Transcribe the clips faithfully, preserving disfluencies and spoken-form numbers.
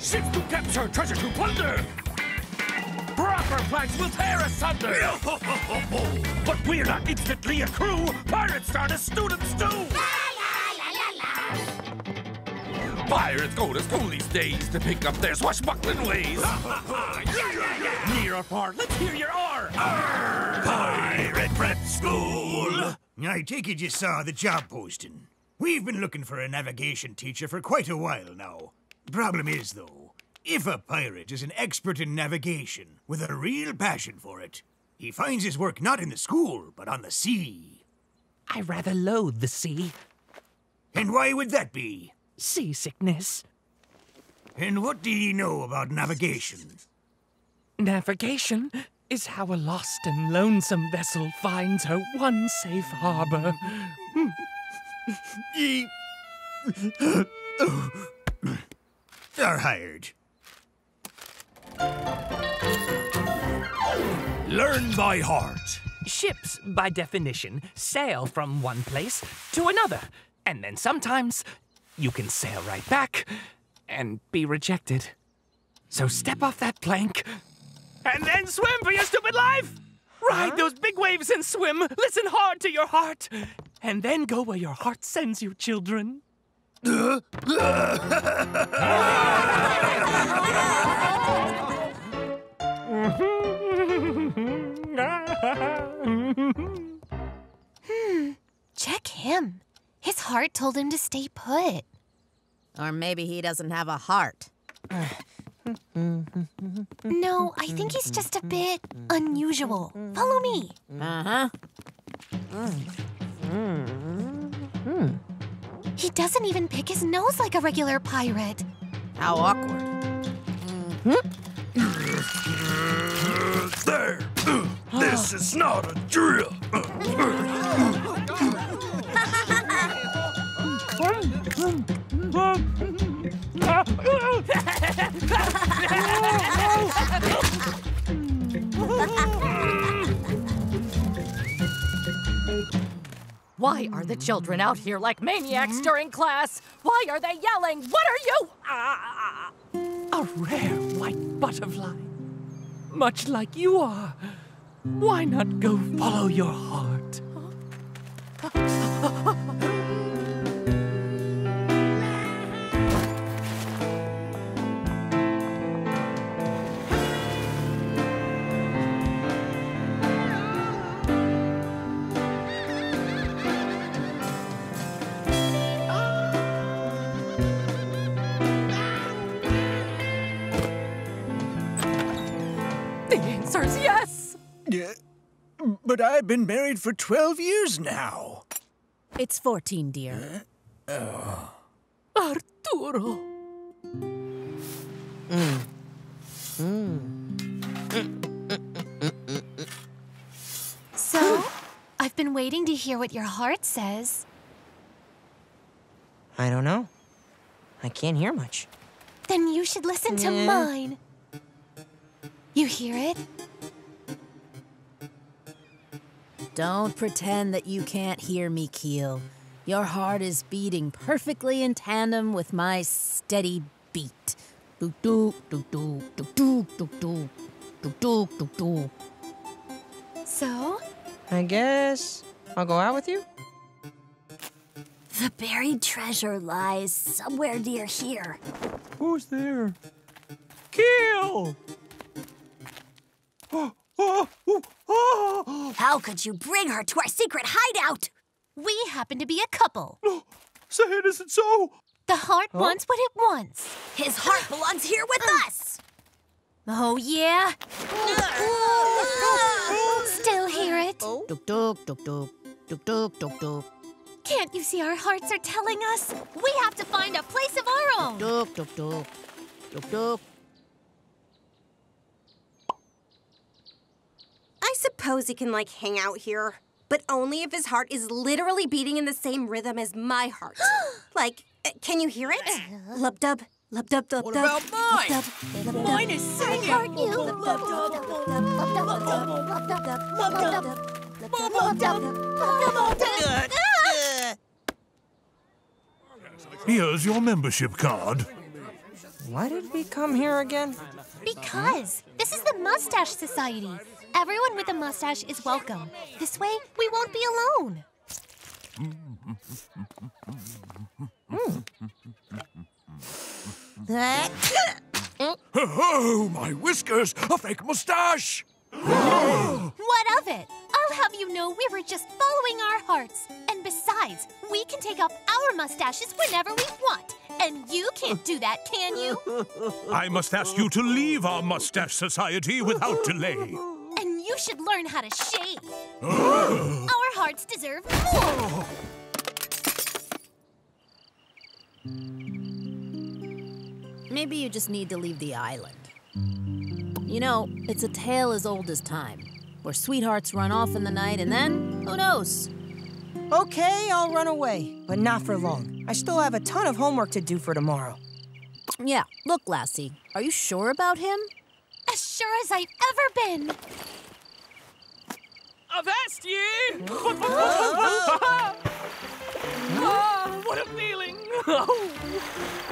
Ships to capture, treasure to plunder! Proper plans will tear us asunder! Ho, ho, ho, ho. But we're not instantly a crew! Pirates start as students do! La, la, la, la, la. Pirates go to school these days to pick up their swashbuckling ways! yeah, yeah, yeah. Near or far, let's hear your R! R. Pirate Prep School! I take it you saw the job posting. We've been looking for a navigation teacher for quite a while now. Problem is, though, if a pirate is an expert in navigation with a real passion for it, he finds his work not in the school, but on the sea. I rather loathe the sea. And why would that be? Seasickness. And what do ye know about navigation? Navigation is how a lost and lonesome vessel finds her one safe harbor. Ye are hired. Learn by heart. Ships, by definition, sail from one place to another, and then sometimes you can sail right back and be rejected. So step off that plank and then swim for your stupid life. Ride huh? those big waves and swim. Listen hard to your heart. And then go where your heart sends you, children. hmm. Check him. His heart told him to stay put. Or maybe he doesn't have a heart. No, I think he's just a bit unusual. Follow me. Uh-huh. Mm. Mm-hmm. He doesn't even pick his nose like a regular pirate. How awkward. Mm-hmm. There! Uh, this is not a drill! Why are the children out here like maniacs during class? Why are they yelling? What are you? Ah! A rare white butterfly, much like you are. Why not go follow your heart? Yes! Yeah, but I've been married for twelve years now. It's fourteen, dear. Huh? Oh. Arturo. Mm. Mm. So, I've been waiting to hear what your heart says. I don't know. I can't hear much. Then you should listen to mm. mine. You hear it? Don't pretend that you can't hear me, Keel. Your heart is beating perfectly in tandem with my steady beat. Do do do do do do do do do do do. So? I guess I'll go out with you? The buried treasure lies somewhere near here. Who's there? Keel! How could you bring her to our secret hideout? We happen to be a couple. No, say it isn't so. The heart huh? wants what it wants. His heart belongs here with us. Oh, yeah? Still hear it? Doop, doop, doop, doop, doop, doop, doop. Can't you see our hearts are telling us? We have to find a place of our own. Doop, doop, doop, doop, doop. I suppose he can, like, hang out here, but only if his heart is literally beating in the same rhythm as my heart. Like, uh, can you hear it? Lub-dub, lub-dub-dub-dub. What about mine? Mine is singing! Aren't you? Lub-dub, lub-dub, lub-dub, lub-dub. Here's your membership card. Why did we come here again? Because this is the Mustache Society. Everyone with a mustache is welcome. This way, we won't be alone. Mm. Oh, my whiskers! A fake mustache! What of it? I'll have you know we were just following our hearts. And besides, we can take off our mustaches whenever we want. And you can't do that, can you? I must ask you to leave our mustache society without delay. And you should learn how to shave. Our hearts deserve more. Maybe you just need to leave the island. You know, it's a tale as old as time, where sweethearts run off in the night and then, who knows? Okay, I'll run away, but not for long. I still have a ton of homework to do for tomorrow. Yeah, look, Lassie, are you sure about him? As sure as I've ever been. Avast ye! Ah, what a feeling!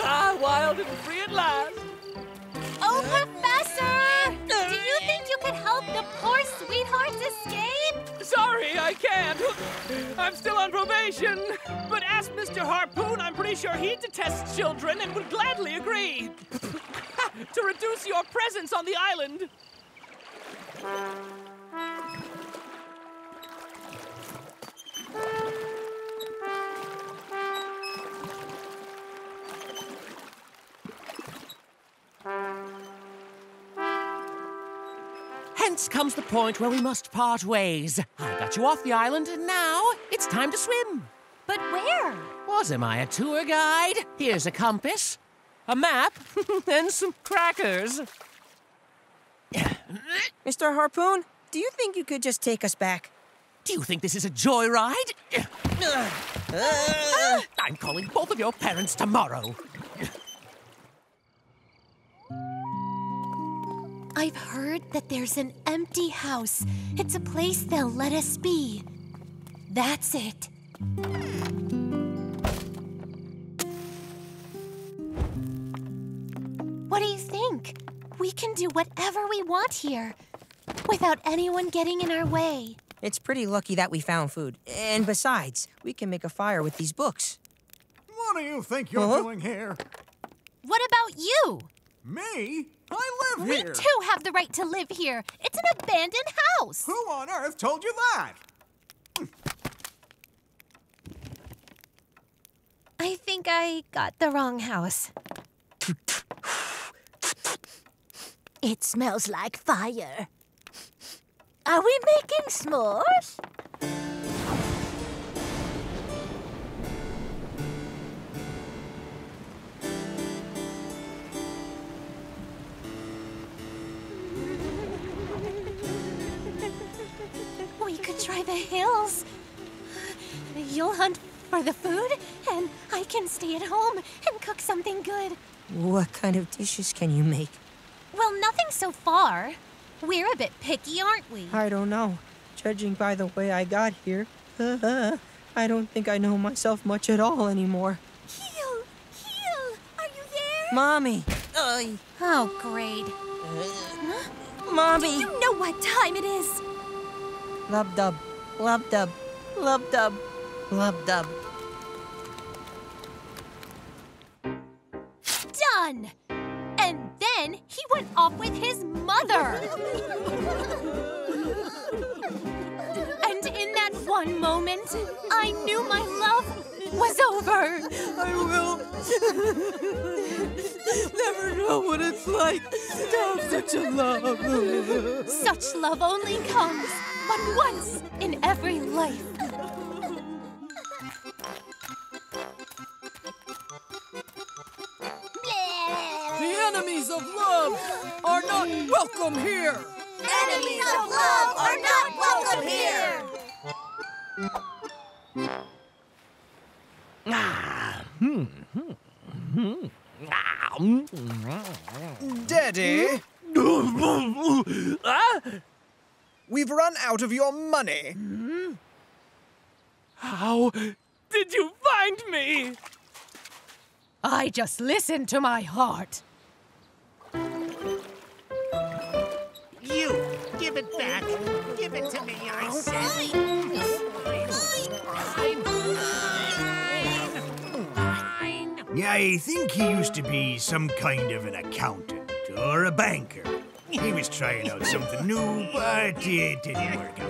Ah, wild and free at last. Oh, Professor! Do you think you can help the poor sweethearts escape? Sorry, I can't. I'm still on probation. But ask Mister Harpoon. I'm pretty sure he detests children and would gladly agree to reduce your presence on the island. Hence comes the point where we must part ways. I got you off the island, and now it's time to swim. But where? Wasn't I a tour guide? Here's a compass, a map, and some crackers. Mister Harpoon, do you think you could just take us back? Do you think this is a joyride? Uh, uh, I'm calling both of your parents tomorrow. I've heard that there's an empty house. It's a place they'll let us be. That's it. What do you think? We can do whatever we want here without anyone getting in our way. It's pretty lucky that we found food. And besides, we can make a fire with these books. What do you think you're huh? doing here? What about you? Me? I live we here. We too have the right to live here. It's an abandoned house. Who on earth told you that? I think I got the wrong house. It smells like fire. Are we making s'mores? We could try the hills. You'll hunt for the food, and I can stay at home and cook something good. What kind of dishes can you make? Well, nothing so far. We're a bit picky, aren't we? I don't know. Judging by the way I got here, uh, I don't think I know myself much at all anymore. Keel! Keel! Are you there? Mommy! Uh, oh, great. Uh, huh? Mommy! Do you know what time it is? Lub-dub, lub-dub, lub-dub, lub-dub. Done! And then he went off with his mother. And in that one moment, I knew my love was over. I will never know what it's like to have such a love. Such love only comes but once in every life. The enemies of love are not welcome here. Enemies of love are not welcome here. Ah. Hmm. Hmm. Hmm. Daddy. Ah. We've run out of your money. Hmm? How did you find me? I just listened to my heart. it back. Give it to me, I said. Mine. Mine. Mine. Mine. I think he used to be some kind of an accountant or a banker. He was trying out something new, but it didn't work out.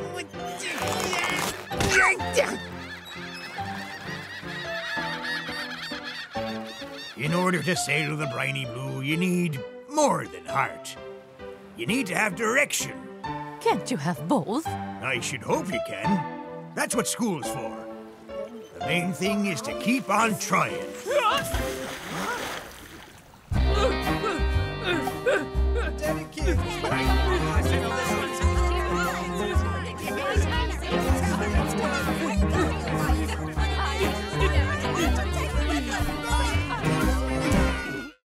In order to sail the briny blue, you need more than heart. You need to have direction. Can't you have both? I should hope you can. That's what school's for. The main thing is to keep on trying.